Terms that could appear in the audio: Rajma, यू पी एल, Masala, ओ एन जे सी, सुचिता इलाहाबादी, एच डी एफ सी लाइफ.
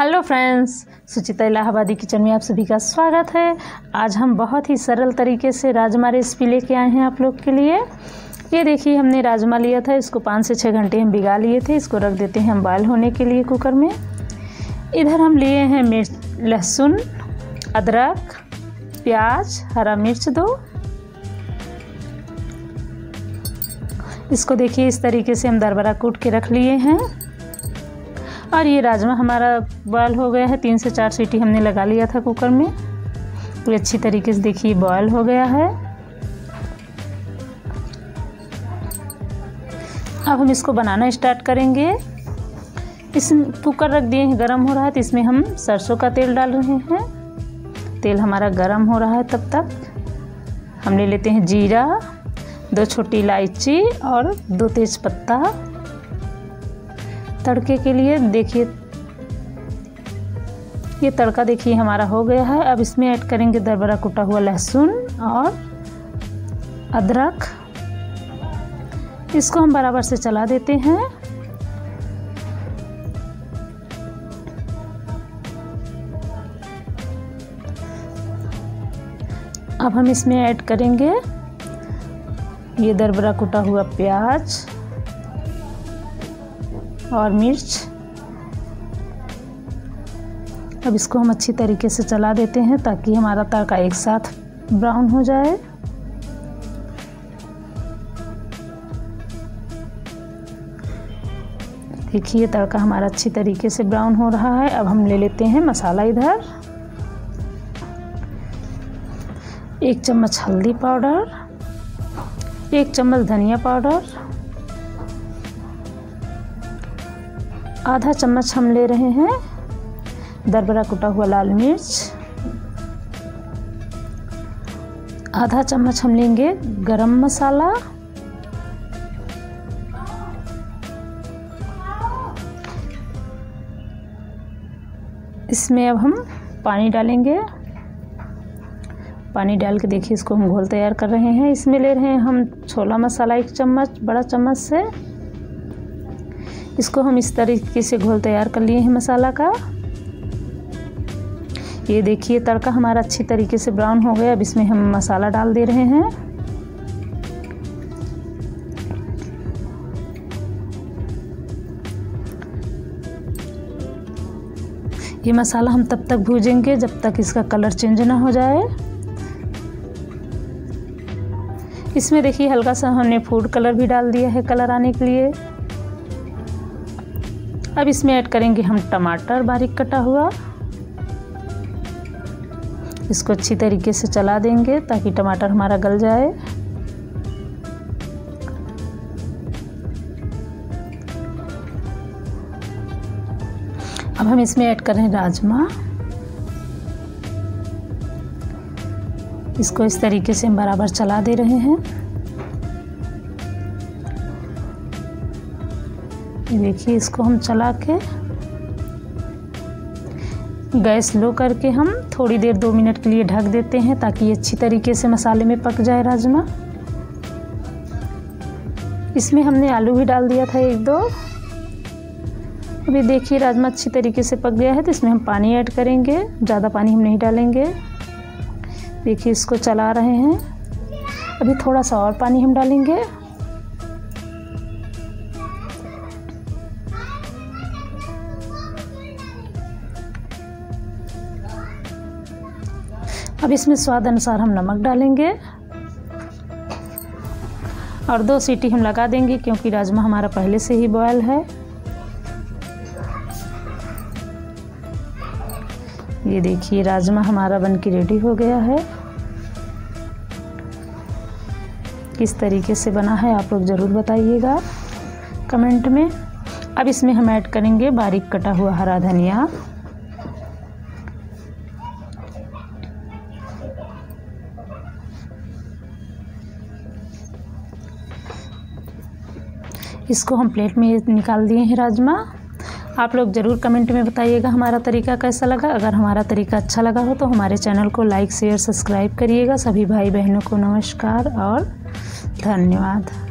Hello friends, सुचिता इलाहाबादी kitchen में आप सभी का स्वागत है। आज हम बहुत ही सरल तरीके से राजमा रेसिपी लेके आए हैं आप लोग के लिए। ये देखिए, हमने राजमा लिया था, इसको 5 से 6 घंटे हम भिगा लिए थे। इसको रख देते हैं हम बॉयल होने के लिए कुकर में। इधर हम लिए हैं मिर्च, लहसुन, अदरक, प्याज, हरा मिर्च दो। इसको देखिए, इस तरीके से हम दरबरा कूट के रख लिए हैं। और ये राजमा हमारा बॉयल हो गया है, 3 से 4 सीटी हमने लगा लिया था कुकर में। ये अच्छी तरीके से देखिए बॉयल हो गया है। अब हम इसको बनाना स्टार्ट करेंगे। इस कुकर रख दिए हैं, गर्म हो रहा है, तो इसमें हम सरसों का तेल डाल रहे हैं। तेल हमारा गर्म हो रहा है, तब तक हम ले लेते हैं जीरा, 2 छोटी इलायची और 2 तेज पत्ता तड़के के लिए। देखिए ये तड़का देखिए हमारा हो गया है। अब इसमें ऐड करेंगे दरबरा कुटा हुआ लहसुन और अदरक। इसको हम बराबर से चला देते हैं। अब हम इसमें ऐड करेंगे ये दरबरा कुटा हुआ प्याज और मिर्च। अब इसको हम अच्छी तरीके से चला देते हैं ताकि हमारा तड़का एक साथ ब्राउन हो जाए। देखिए तड़का हमारा अच्छी तरीके से ब्राउन हो रहा है। अब हम ले लेते हैं मसाला। इधर 1 चम्मच हल्दी पाउडर, 1 चम्मच धनिया पाउडर, आधा चम्मच हम ले रहे हैं दरबरा कुटा हुआ लाल मिर्च, आधा चम्मच हम लेंगे गरम मसाला, इसमें अब हम पानी डालेंगे। पानी डाल के देखिए इसको हम घोल तैयार कर रहे हैं। इसमें ले रहे हैं हम छोला मसाला 1 चम्मच, बड़ा चम्मच से। इसको हम इस तरीके से घोल तैयार कर लिए हैं मसाला का। ये देखिए तड़का हमारा अच्छी तरीके से ब्राउन हो गया। अब इसमें हम मसाला डाल दे रहे हैं। ये मसाला हम तब तक भूजेंगे जब तक इसका कलर चेंज ना हो जाए। इसमें देखिए हल्का सा हमने फूड कलर भी डाल दिया है कलर आने के लिए। अब इसमें ऐड करेंगे हम टमाटर बारीक कटा हुआ। इसको अच्छी तरीके से चला देंगे ताकि टमाटर हमारा गल जाए। अब हम इसमें ऐड कर रहे हैं राजमा। इसको इस तरीके से हम बराबर चला दे रहे हैं। देखिए इसको हम चला के गैस लो करके हम थोड़ी देर 2 मिनट के लिए ढक देते हैं ताकि ये अच्छी तरीके से मसाले में पक जाए राजमा। इसमें हमने आलू भी डाल दिया था 1-2। अभी देखिए राजमा अच्छी तरीके से पक गया है, तो इसमें हम पानी ऐड करेंगे। ज़्यादा पानी हम नहीं डालेंगे। देखिए इसको चला रहे हैं। अभी थोड़ा सा और पानी हम डालेंगे। अब इसमें स्वाद अनुसार हम नमक डालेंगे और 2 सीटी हम लगा देंगे क्योंकि राजमा हमारा पहले से ही बॉयल है। ये देखिए राजमा हमारा बनके रेडी हो गया है। किस तरीके से बना है आप लोग ज़रूर बताइएगा कमेंट में। अब इसमें हम ऐड करेंगे बारीक कटा हुआ हरा धनिया। इसको हम प्लेट में निकाल दिए हैं राजमा। आप लोग ज़रूर कमेंट में बताइएगा हमारा तरीका कैसा लगा। अगर हमारा तरीका अच्छा लगा हो तो हमारे चैनल को लाइक, शेयर, सब्सक्राइब करिएगा। सभी भाई बहनों को नमस्कार और धन्यवाद।